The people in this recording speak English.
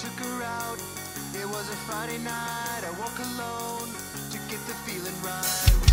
took her out. It was a Friday night, I walk alone to get the feeling right.